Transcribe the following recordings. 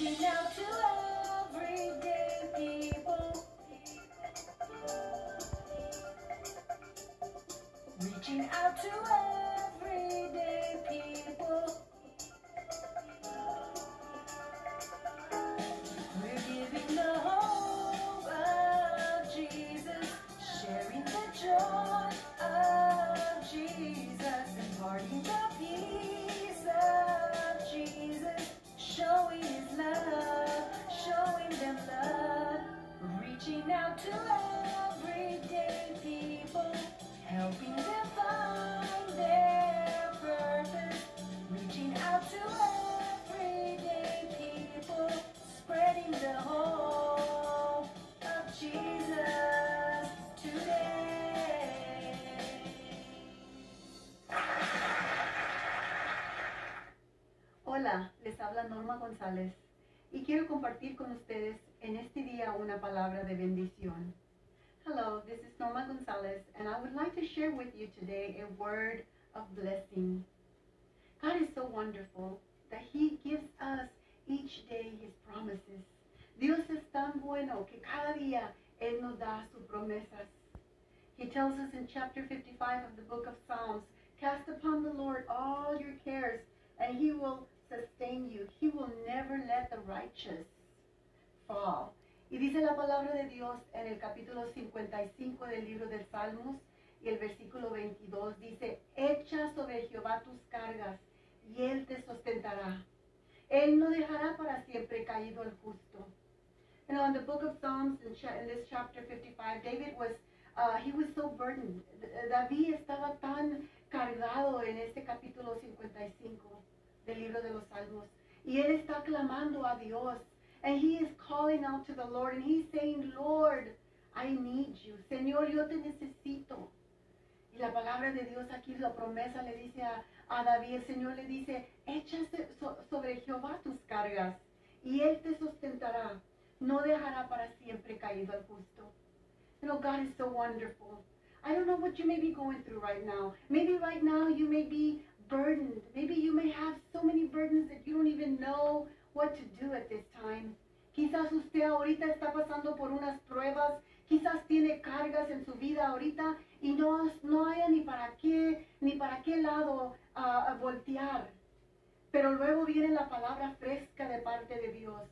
reaching out to everyday people, reaching out to everyday people. We're giving the hope of Jesus, sharing the joy of Jesus, imparting the peace of Jesus, showing his love, showing them love, reaching out to everyday people, helping them find their purpose, reaching out to everyday people, spreading the hope of Jesus today. Hola, les habla Norma González y quiero compartir con ustedes en este día una palabra de bendición. Hello, this is Norma González, and I would like to share with you today a word of blessing. God is so wonderful that He gives us each day His promises. Dios es tan bueno que cada día Él nos da sus promesas. He tells us in chapter 55 of the book of Psalms, cast upon the Lord all your cares, and He will sustain you. He will never let the righteous fall. Y dice la palabra de Dios en el capítulo 55 del libro de Salmos y el versículo 22 dice, echa sobre Jehová tus cargas y Él te sustentará. Él no dejará para siempre caído el justo. And on the book of Psalms, in this chapter 55, David was, he was so burdened. David estaba tan cargado en este capítulo 55 del libro de los Salmos. Y él está clamando a Dios. And he is calling out to the Lord, and he's saying, Lord, I need you. Señor, yo te necesito. Y la palabra de Dios aquí, la promesa le dice a David, el Señor le dice, échase sobre Jehová tus cargas, y Él te sustentará. No dejará para siempre caído al justo. You know, God is so wonderful. I don't know what you may be going through right now. Maybe right now you may be burdened. Maybe you may have so many burdens that you don't even know what to do at this time. Quizás usted ahorita está pasando por unas pruebas, quizás tiene cargas en su vida ahorita y no haya ni para qué lado voltear. Pero luego viene la palabra fresca de parte de Dios.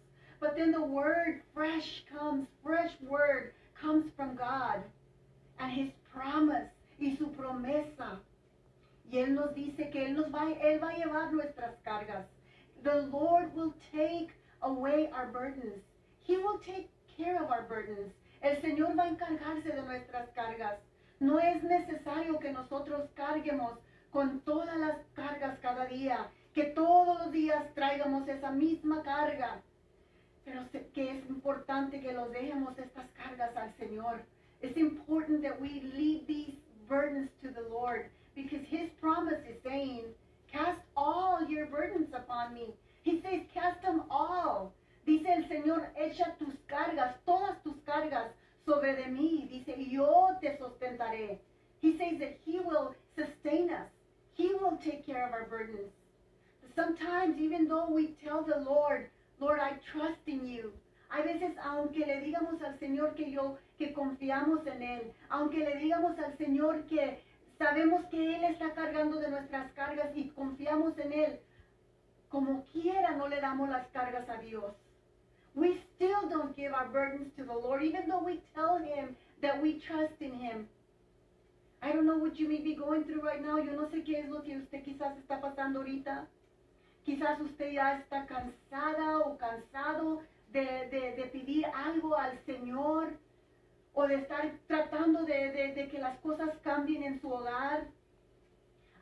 But then the word fresh word comes from God and His promise y su promesa. Y Él nos dice que Él va a llevar nuestras cargas. The Lord will take away our burdens. He will take care of our burdens. El Señor va a encargarse de nuestras cargas. No es necesario que nosotros carguemos con todas las cargas cada día, que todos los días traigamos esa misma carga, pero que es importante que los dejemos estas cargas al Señor. It's important that we leave these burdens to the Lord, because His promise is saying, cast all your burdens upon me. He says, cast them all. Dice el Señor, echa tus cargas, todas tus cargas sobre de mí. Dice, yo te sustentaré. He says that He will sustain us. He will take care of our burdens. Sometimes, even though we tell the Lord, Lord, I trust in you. A veces, aunque le digamos al Señor que confiamos en Él, aunque le digamos al Señor que sabemos que Él está cargando de nuestras cargas y confiamos en Él, como quiera no le damos las cargas a Dios. We still don't give our burdens to the Lord, even though we tell Him that we trust in Him. I don't know what you may be going through right now. Yo no sé qué es lo que usted quizás está pasando ahorita. Quizás usted ya está cansada o cansado de pedir algo al Señor, o de estar tratando de que las cosas cambien en su hogar.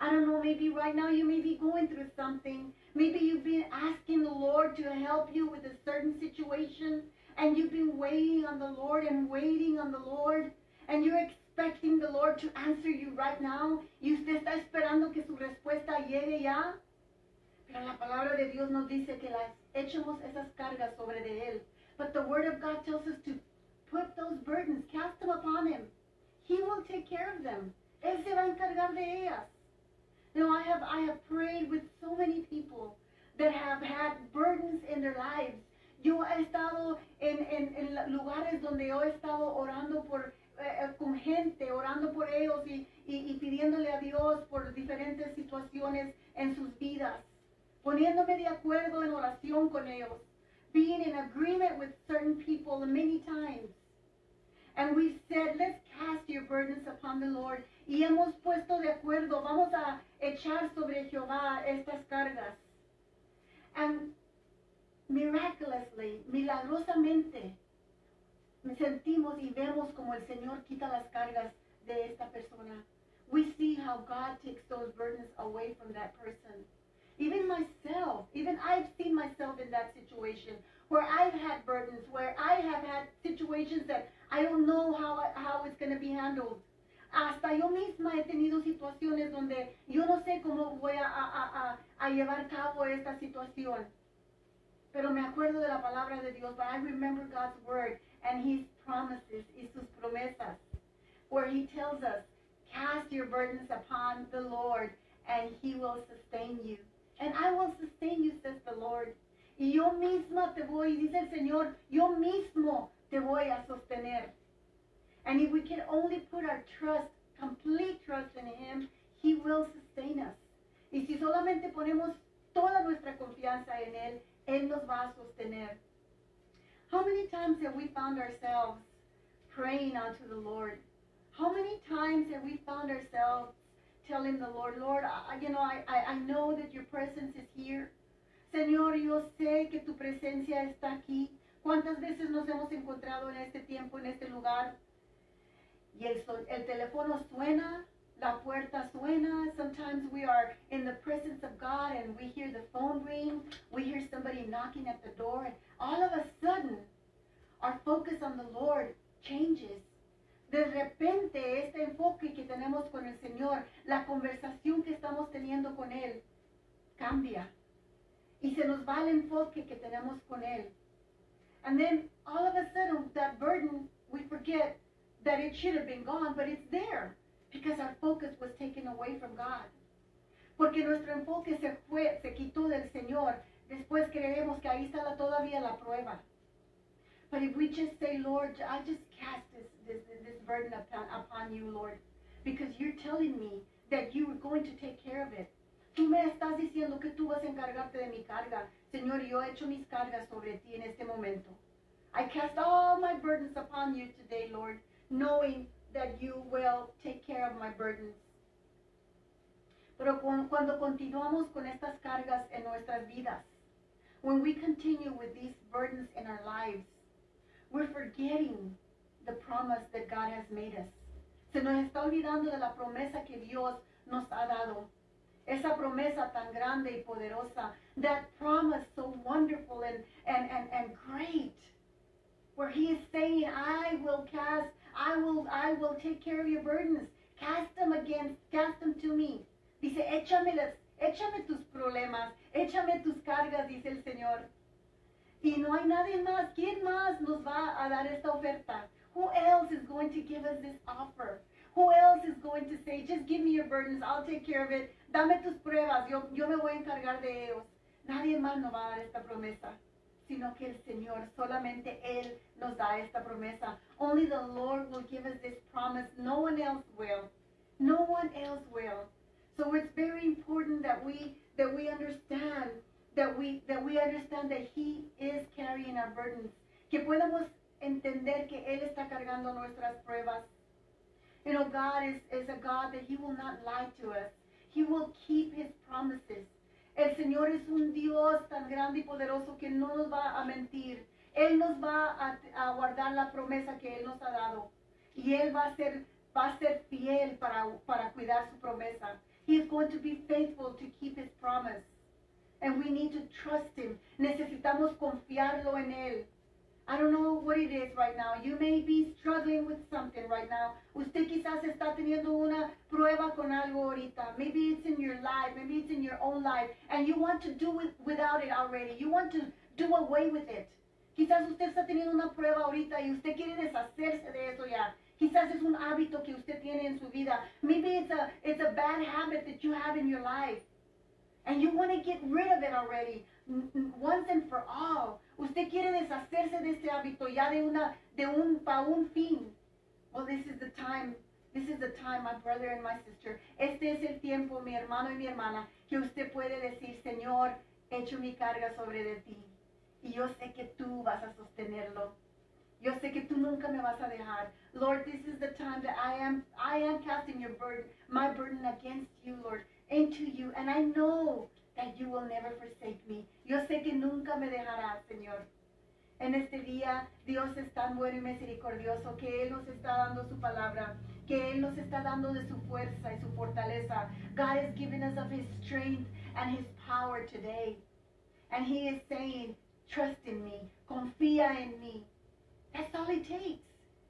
I don't know, maybe right now you may be going through something. Maybe you've been asking the Lord to help you with a certain situation, and you've been waiting on the Lord and waiting on the Lord, and you're expecting the Lord to answer you right now, y usted está esperando que su respuesta llegue ya. Pero la palabra de Dios nos dice que las echemos esas cargas sobre de Él. But the Word of God tells us to put those burdens, cast them upon Him. He will take care of them. Él se va a encargar de ellas. Now, I have prayed with so many people that have had burdens in their lives, Yo he estado en lugares donde yo he estado orando por, con gente, orando por ellos y pidiéndole a Dios por diferentes situaciones en sus vidas, poniéndome de acuerdo en oración con ellos, being in agreement with certain people many times. And we said, let's cast your burdens upon the Lord. Y hemos puesto de acuerdo, vamos a echar sobre Jehová estas cargas. And miraculously, milagrosamente, sentimos y vemos como el Señor quita las cargas de esta persona. We see how God takes those burdens away from that person. Even myself, even I've seen myself in that situation where I've had burdens, where I have had situations that I don't know how it's going to be handled. Hasta yo misma he tenido situaciones donde yo no sé cómo voy a llevar a cabo esta situación. Pero me acuerdo de la palabra de Dios, but I remember God's word and his promises y sus promesas, where he tells us, cast your burdens upon the Lord and he will sustain you. And I will sustain you, says the Lord. Y yo misma te voy, dice el Señor, yo mismo te voy a sostener. And if we can only put our trust, complete trust in Him, He will sustain us. Y si solamente ponemos toda nuestra confianza en Él, Él nos va a sostener. How many times have we found ourselves praying unto the Lord? How many times have we found ourselves telling the Lord, Lord, I know that your presence is here. Señor, yo sé que tu presencia está aquí. ¿Cuántas veces nos hemos encontrado en este tiempo, en este lugar? Y el teléfono suena, la puerta suena. Sometimes we are in the presence of God and we hear the phone ring. We hear somebody knocking at the door. And all of a sudden, our focus on the Lord changes. De repente, este enfoque que tenemos con el Señor, la conversación que estamos teniendo con Él, cambia. Y se nos va el enfoque que tenemos con Él. And then, all of a sudden, that burden, we forget that it should have been gone, but it's there, because our focus was taken away from God. Porque nuestro enfoque se quitó del Señor, después creemos que ahí está todavía la prueba. But if we just say, Lord, I just cast this burden upon you, Lord, because you're telling me that you were going to take care of it. Tú me estás diciendo que tú vas a encargarte de mi carga. Señor, yo he hecho mis cargas sobre ti en este momento. I cast all my burdens upon you today, Lord, knowing that you will take care of my burdens. Pero cuando continuamos con estas cargas en nuestras vidas, when we continue with these burdens in our lives, we're forgetting the promise that God has made us. Se nos está olvidando de la promesa que Dios nos ha dado. Esa promesa tan grande y poderosa. That promise so wonderful and great. Where he is saying, I will take care of your burdens. Cast them again. Cast them to me. Dice, échame tus problemas. Échame tus cargas, dice el Señor. Y no hay nadie más. ¿Quién más nos va a dar esta oferta? Who else is going to give us this offer? Who else is going to say, just give me your burdens, I'll take care of it. Dame tus pruebas, yo me voy a encargar de ellos. Nadie más nos va a dar esta promesa, sino que el Señor, solamente Él nos da esta promesa. Only the Lord will give us this promise. No one else will. No one else will. So it's very important that we understand that we understand that He is carrying our burdens. Que podamos entender que Él está cargando nuestras pruebas. You know, God is a God that He will not lie to us. He will keep His promises. El Señor es un Dios tan grande y poderoso que no nos va a mentir. Él nos va a guardar la promesa que Él nos ha dado. Y Él va a ser fiel para cuidar su promesa. He is going to be faithful to keep His promise. And we need to trust Him. Necesitamos confiarlo en Él. I don't know what it is right now. You may be struggling with something right now. Usted quizás está teniendo una prueba con algo ahorita. Maybe it's in your life. Maybe it's in your own life. And you want to do it without it already. You want to do away with it. Quizás usted está teniendo una prueba ahorita y usted quiere deshacerse de eso ya. Quizás es un hábito que usted tiene en su vida. Maybe it's a bad habit that you have in your life. And you want to get rid of it already. Once and for all. usted quiere deshacerse de este hábito ya para un fin. Well, this is the time. This is the time, my brother and my sister. Este es el tiempo, mi hermano y mi hermana, que usted puede decir, Señor, echo mi carga sobre de ti. Y yo sé que tú vas a sostenerlo. Yo sé que tú nunca me vas a dejar. Lord, this is the time that I am casting your burden, my burden against you, Lord, into you. And I know that you will never forsake me. Yo sé que nunca me dejarás, Señor. En este día, Dios es tan bueno y misericordioso que Él nos está dando su palabra, que Él nos está dando de su fuerza y su fortaleza. God has given us of His strength and His power today. And He is saying, trust in me, confía en mí. That's all it takes.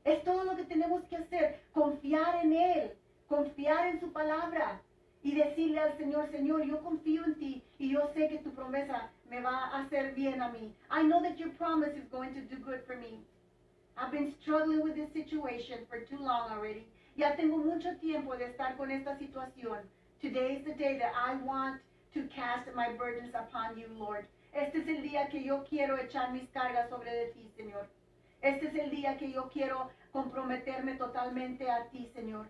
Es todo lo que tenemos que hacer, confiar en Él, confiar en su palabra. Y decirle al Señor, Señor, yo confío en ti y yo sé que tu promesa me va a hacer bien a mí. I know that your promise is going to do good for me. I've been struggling with this situation for too long already. Ya tengo mucho tiempo de estar con esta situación. Today is the day that I want to cast my burdens upon you, Lord. Este es el día que yo quiero echar mis cargas sobre de ti, Señor. Este es el día que yo quiero comprometerme totalmente a ti, Señor.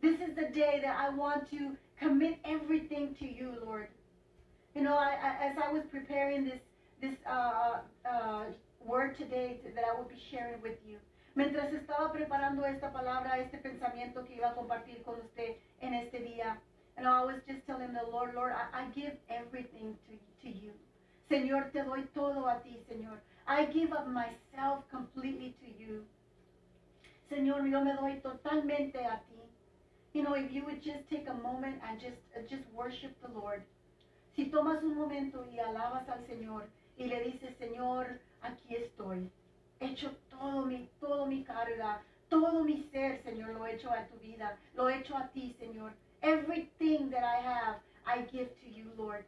This is the day that I want to commit everything to you, Lord. You know, as I was preparing this word today that I will be sharing with you. Mientras estaba preparando esta palabra, este pensamiento que iba a compartir con usted en este día. And I was just telling the Lord, Lord, I give everything to you. Señor, te doy todo a ti, Señor. I give up myself completely to you. Señor, yo me doy totalmente a ti. You know, if you would just take a moment and just worship the Lord. Si tomas un momento y alabas al Señor y le dices, Señor, aquí estoy. He hecho todo mi carga, todo mi ser, Señor, lo he hecho a tu vida. Lo he hecho a ti, Señor. Everything that I have, I give to you, Lord.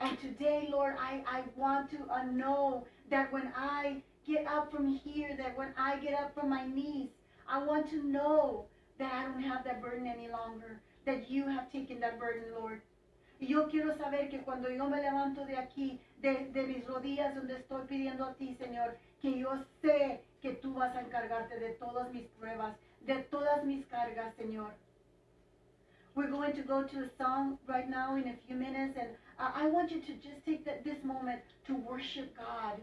And today, Lord, I want to know that when I get up from here, that when I get up from my knees, I want to know that I don't have that burden any longer, that you have taken that burden, Lord. Yo quiero saber que cuando yo me levanto de aquí, de mis rodillas donde estoy pidiendo a ti, Señor, que yo sé que tú vas a encargarte de todas mis pruebas, de todas mis cargas, Señor. We're going to go to a song right now in a few minutes, and I want you to just take this moment to worship God.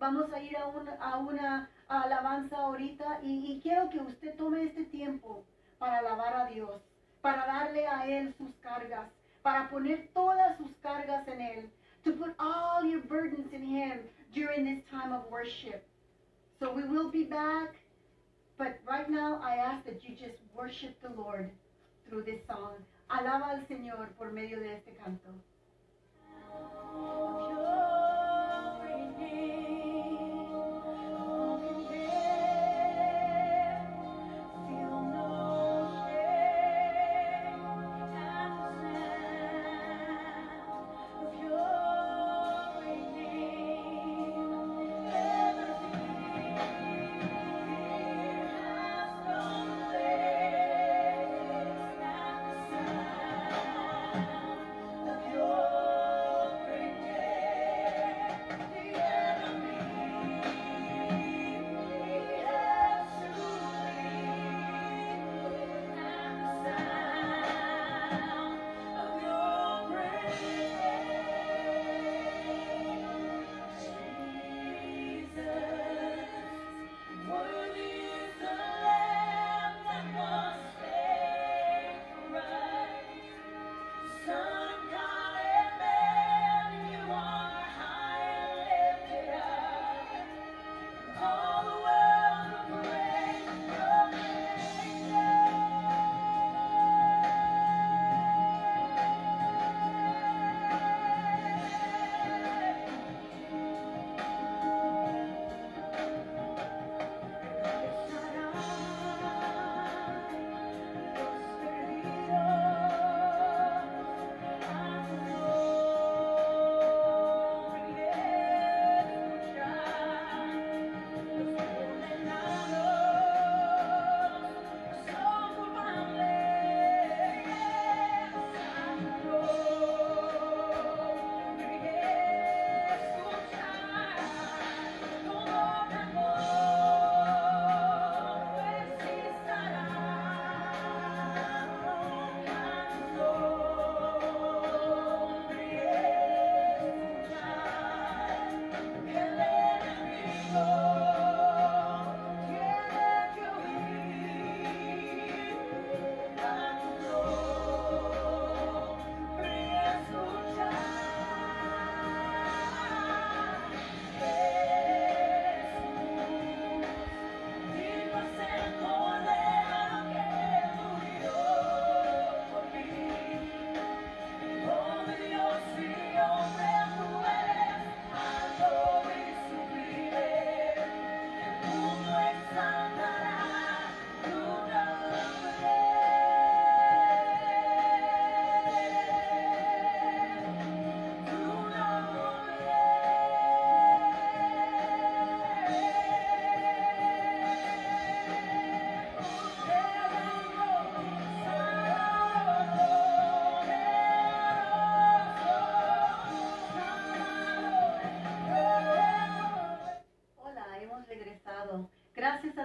Vamos a ir a una alabanza ahorita y quiero que usted tome este tiempo para alabar a Dios, para darle a Él sus cargas, para poner todas sus cargas en Él, to put all your burdens in Him during this time of worship. So we will be back, but right now I ask that you just worship the Lord through this song. Alaba al Señor por medio de este canto.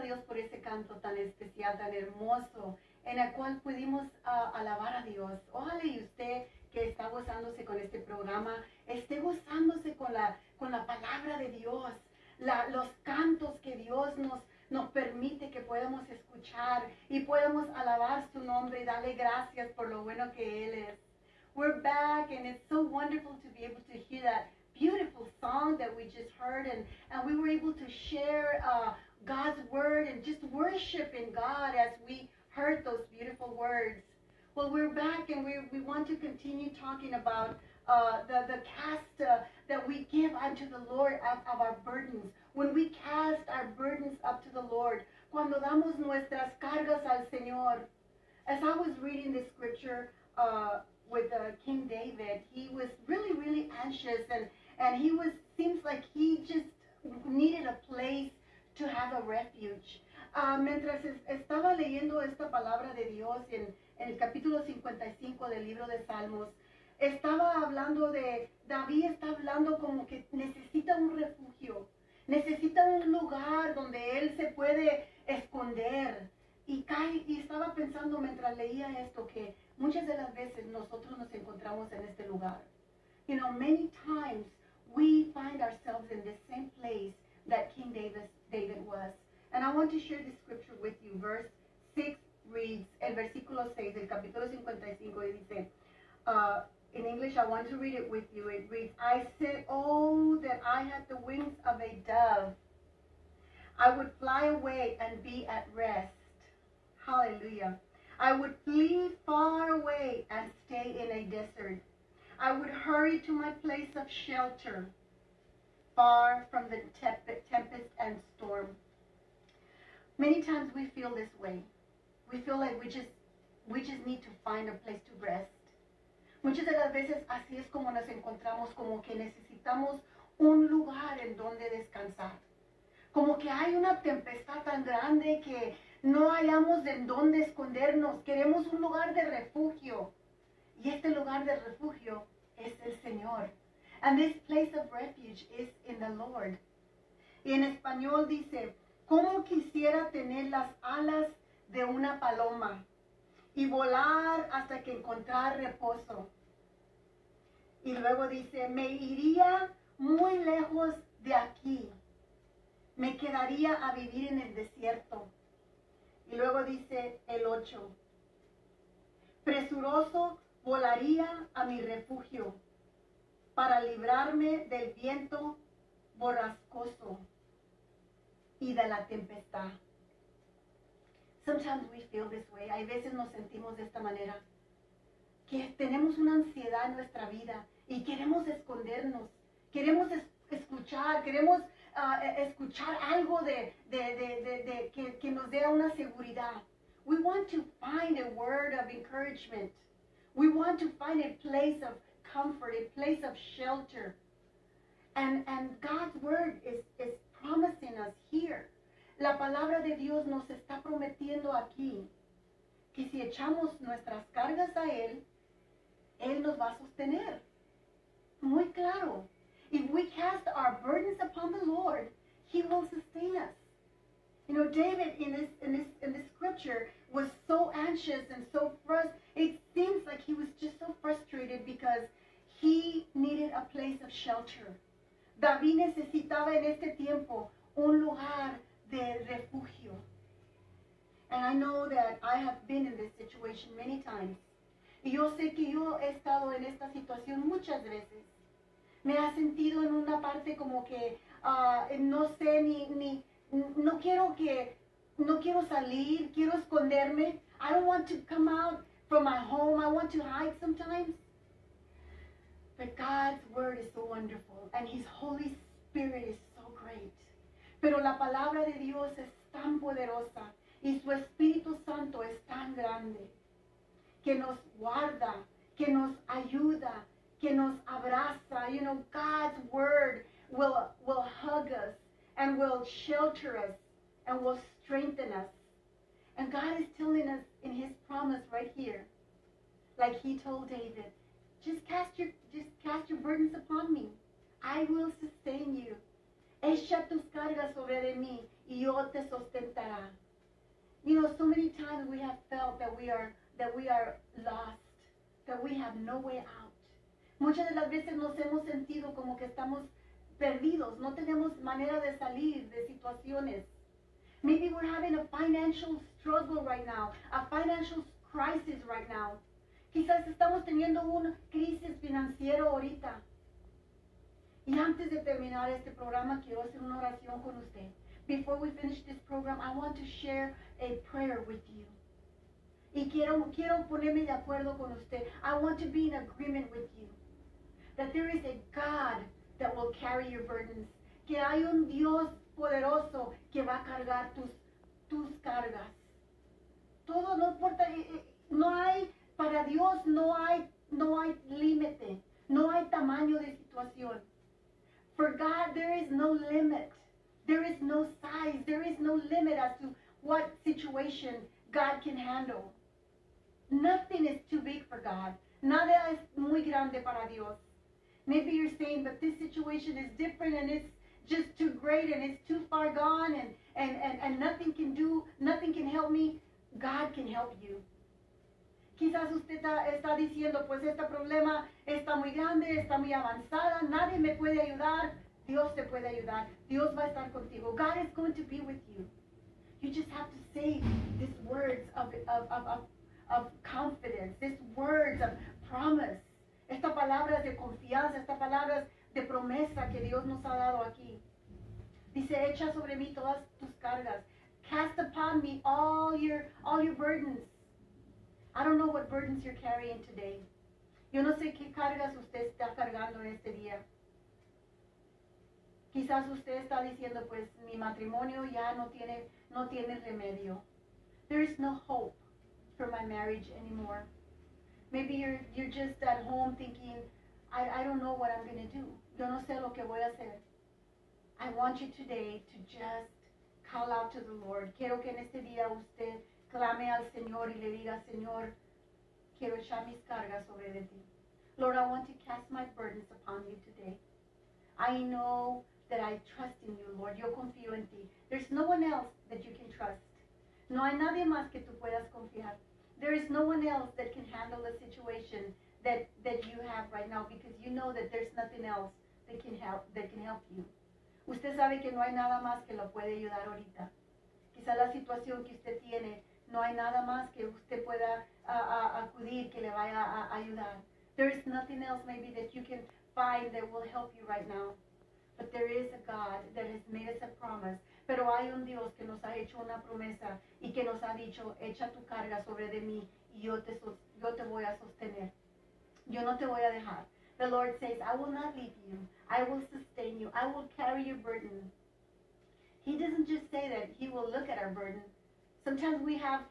Dios por ese canto tan especial, tan hermoso, en el cual pudimos alabar a Dios. Ojalá y usted que está gozándose con este programa, esté gozándose con la palabra de Dios, los cantos que Dios nos permite que podamos escuchar y podamos alabar su nombre y darle gracias por lo bueno que Él es. We're back, and it's so wonderful to be able to hear that beautiful song that we just heard, and we were able to share God's word and just worship in God as we heard those beautiful words. Well, we're back, and we want to continue talking about the cast that we give unto the Lord of our burdens. When we cast our burdens up to the Lord, cuando damos nuestras cargas al Señor. As I was reading this scripture with King David, he was really, really anxious, and he was, seems like he just needed a place to have a refuge. Mientras estaba leyendo esta palabra de Dios en el capítulo 55 del libro de Salmos, estaba hablando de, David está hablando como que necesita un refugio, necesita un lugar donde él se puede esconder. Y estaba pensando mientras leía esto que muchas de las veces nosotros nos encontramos en este lugar. You know, many times we find ourselves in the same place that King David was. And I want to share this scripture with you. Verse 6 reads, el versículo 6 del capítulo 55 dice, in English I want to read it with you. It reads, I said, oh, that I had the wings of a dove. I would fly away and be at rest. Hallelujah. I would flee far away and stay in a desert. I would hurry to my place of shelter, far from the tempest and storm. Many times we feel this way. We feel like we just need to find a place to rest. Muchas de las veces así es como nos encontramos, como que necesitamos un lugar en donde descansar. Como que hay una tempestad tan grande que no hallamos en dónde escondernos. Queremos un lugar de refugio. Y este lugar de refugio es el Señor. And this place of refuge is in the Lord. Y en español dice, ¿cómo quisiera tener las alas de una paloma y volar hasta que encontrar reposo? Y luego dice, me iría muy lejos de aquí. Me quedaría a vivir en el desierto. Y luego dice el 8, presuroso volaría a mi refugio para librarme del viento borrascoso y de la tempestad. Sometimes we feel this way. Hay veces nos sentimos de esta manera, que tenemos una ansiedad en nuestra vida y queremos escondernos, queremos escuchar, queremos escuchar algo que nos dé una seguridad. We want to find a word of encouragement. We want to find a place of comfort, a place of shelter. And God's word is promising us here. La palabra de Dios nos está prometiendo aquí que si echamos nuestras cargas a Él, Él nos va a sostener. Muy claro. If we cast our burdens upon the Lord, He will sustain us. You know, David in this scripture was so anxious and so frustrated. It seems like he was just so frustrated because he needed a place of shelter. David necesitaba en este tiempo un lugar de refugio. And I know that I have been in this situation many times. Y yo sé que yo he estado en esta situación muchas veces. Me ha sentido en una parte como que no sé, no quiero salir, quiero esconderme. I don't want to come out from my home. I want to hide sometimes. But God's word is so wonderful, and His Holy Spirit is so great. Pero la palabra de Dios es tan poderosa y su Espíritu Santo es tan grande que nos guarda, que nos ayuda, que nos abraza. You know, God's word will hug us and will shelter us and will strengthen us. And God is telling us in His promise right here, like He told David, just cast your burdens upon me. I will sustain you. Echa tus cargas sobre de mí y yo te sustentará. You know, so many times we have felt that we are lost, that we have no way out. Muchas de las veces nos hemos sentido como que estamos perdidos, no tenemos manera de salir de situaciones. Maybe we're having a financial struggle right now, a financial crisis right now. Quizás estamos teniendo una crisis financiera ahorita. Y antes de terminar este programa, quiero hacer una oración con usted. Before we finish this program, I want to share a prayer with you. Y quiero ponerme de acuerdo con usted. I want to be in agreement with you. That there is a God that will carry your burdens. Que hay un Dios poderoso que va a cargar tus cargas. Todo, no importa, no hay, para Dios no hay límite, no hay tamaño de situación. For God, there is no limit. There is no size. There is no limit as to what situation God can handle. Nothing is too big for God. Nada es muy grande para Dios. Maybe you're saying, but this situation is different and it's just too great and it's too far gone and nothing can help me. God can help you. Quizás usted está diciendo, pues este problema está muy grande, está muy avanzada, nadie me puede ayudar. Dios te puede ayudar. Dios va a estar contigo. God is going to be with you. You just have to say these words of confidence, these words of promise. Estas palabras de confianza, estas palabras de promesa que Dios nos ha dado aquí. Dice, echa sobre mí todas tus cargas. Cast upon me all your burdens. I don't know what burdens you're carrying today. Yo no sé qué cargas usted está cargando en este día. Quizás usted está diciendo, pues mi matrimonio ya no tiene remedio. There is no hope for my marriage anymore. Maybe you're just at home thinking, I don't know what I'm going to do. Yo no sé lo que voy a hacer. I want you today to just call out to the Lord. Quiero que en este día usted clame al Señor y le diga, Señor, quiero echar mis cargas sobre de ti. Lord, I want to cast my burdens upon you today. I know that I trust in you, Lord. Yo confío en ti. There's no one else that you can trust. No hay nadie más que tú puedas confiar. There is no one else that can handle the situation that you have right now, because you know that there's nothing else that can help you. Usted sabe que no hay nada más que lo puede ayudar ahorita. Quizá la situación que usted tiene, no hay nada más que usted pueda acudir que le vaya a ayudar. There is nothing else maybe that you can find that will help you right now. But there is a God that has made us a promise. Pero hay un Dios que nos ha hecho una promesa y que nos ha dicho, echa tu carga sobre de mí y yo te voy a sostener. Yo no te voy a dejar. The Lord says, I will not leave you. I will sustain you. I will carry your burden. He doesn't just say that. He will look at our burden. Sometimes we have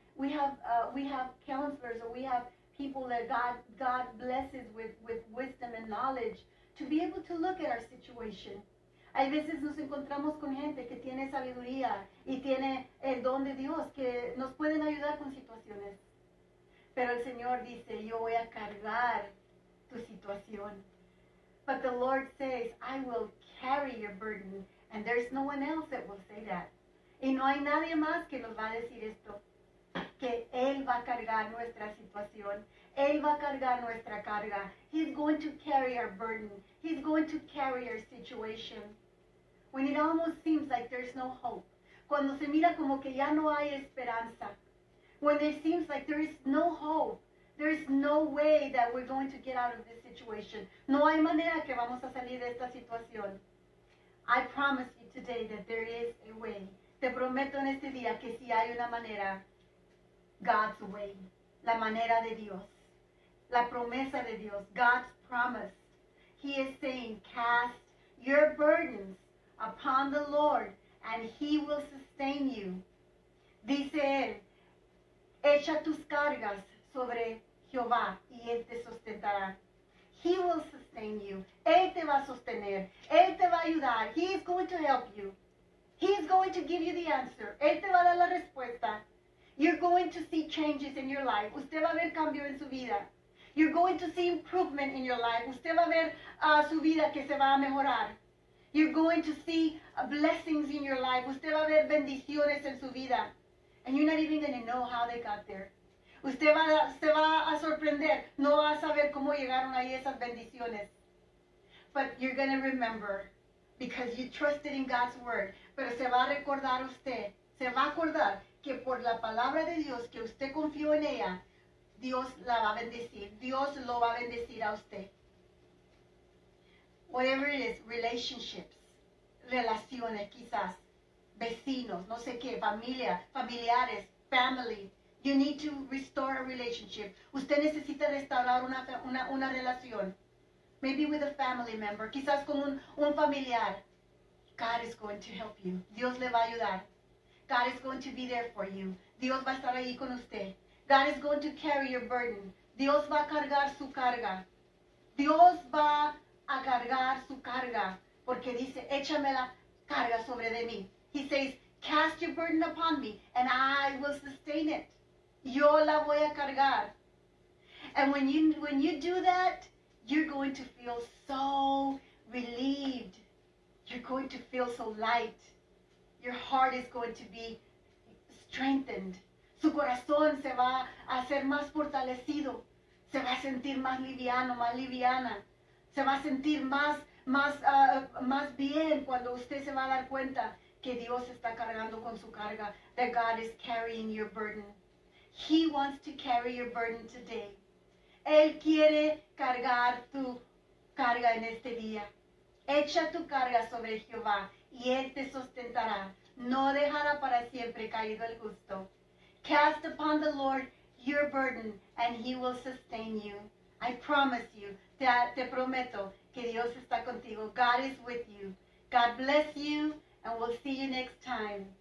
counselors, or we have people that God blesses with wisdom and knowledge to be able to look at our situation. Hay veces nos encontramos con gente que tiene sabiduría y tiene el don de Dios que nos pueden ayudar con situaciones. Pero el Señor dice, yo voy a cargar tu situación. But the Lord says, I will carry your burden. And there's no one else that will say that. Y no hay nadie más que nos va a decir esto, que Él va a cargar nuestra situación. Él va a cargar nuestra carga. He's going to carry our burden. He's going to carry our situation. When it almost seems like there's no hope. Cuando se mira como que ya no hay esperanza. When it seems like there is no hope. There is no way that we're going to get out of this situation. No hay manera que vamos a salir de esta situación. I promise you today that there is a way. Te prometo en este día que si hay una manera, God's way, la manera de Dios, la promesa de Dios, God's promise. He is saying, cast your burdens upon the Lord and He will sustain you. Dice Él, echa tus cargas sobre Jehová y Él te sustentará. He will sustain you. Él te va a sostener. Él te va a ayudar. He is going to help you. He is going to give you the answer. Él te va a dar la respuesta. You're going to see changes in your life. Usted va a ver cambio en su vida. You're going to see improvement in your life. Usted va a ver su vida que se va a mejorar. You're going to see blessings in your life. Usted va a ver bendiciones en su vida. And you're not even going to know how they got there. Usted se va a sorprender. No va a saber cómo llegaron ahí esas bendiciones. But you're going to remember because you trusted in God's word. Pero se va a recordar usted. Se va a acordar que por la palabra de Dios, que usted confió en ella, Dios la va a bendecir. Dios lo va a bendecir a usted. Whatever it is, relationships, relaciones quizás, vecinos, no sé qué, familia, familiares, family. You need to restore a relationship. Usted necesita restaurar una relación. Maybe with a family member, quizás con un familiar. God is going to help you. Dios le va a ayudar. God is going to be there for you. Dios va a estar ahí con usted. God is going to carry your burden. Dios va a cargar su carga. Dios va a cargar su carga. Porque dice, échame la carga sobre de mí. He says, cast your burden upon me and I will sustain it. Yo la voy a cargar. And when you do that, you're going to feel so relieved. You're going to feel so light. Your heart is going to be strengthened. Su corazón se va a hacer más fortalecido. Se va a sentir más liviano, más liviana. Se va a sentir más bien cuando usted se va a dar cuenta que Dios está cargando con su carga. That God is carrying your burden. He wants to carry your burden today. Él quiere cargar tu carga en este día. Echa tu carga sobre Jehová y Él te sustentará. No dejará para siempre caído el justo. Cast upon the Lord your burden, and He will sustain you. I promise you, te prometo que Dios está contigo. God is with you. God bless you, and we'll see you next time.